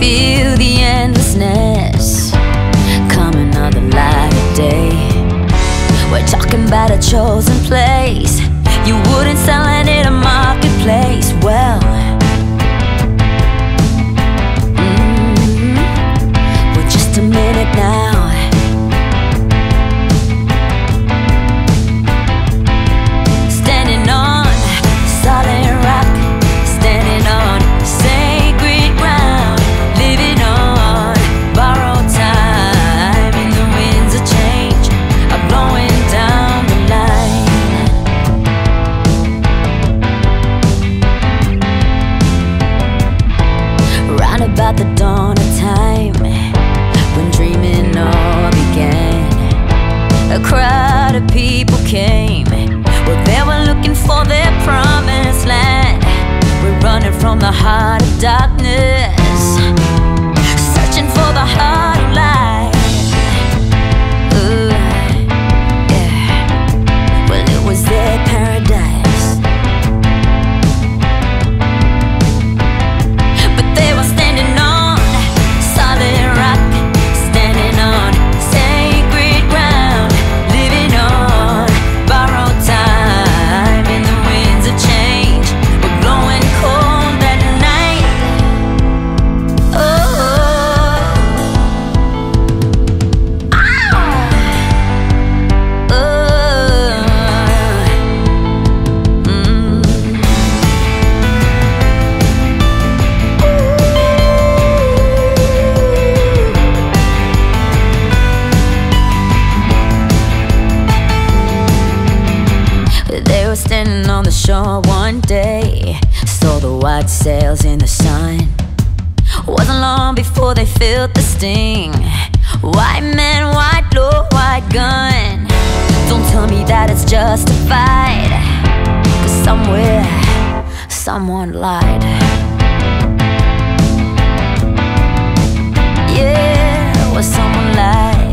feel the endlessness. Come another light of day. We're talking about a chosen place. You wouldn't sell it in a marketplace. Well, we're just a minute now. About the dawn of time, when dreaming all began, a crowd of people came. Well, they were looking for their promised land. We're running from the heart of darkness, searching for the heart of light. Ooh, yeah. Well, it was their paradise. They were standing on the shore one day, saw the white sails in the sun. Wasn't long before they felt the sting. White man, white law, white gun. Don't tell me that it's justified, 'cause somewhere, someone lied. Yeah, well, someone lied.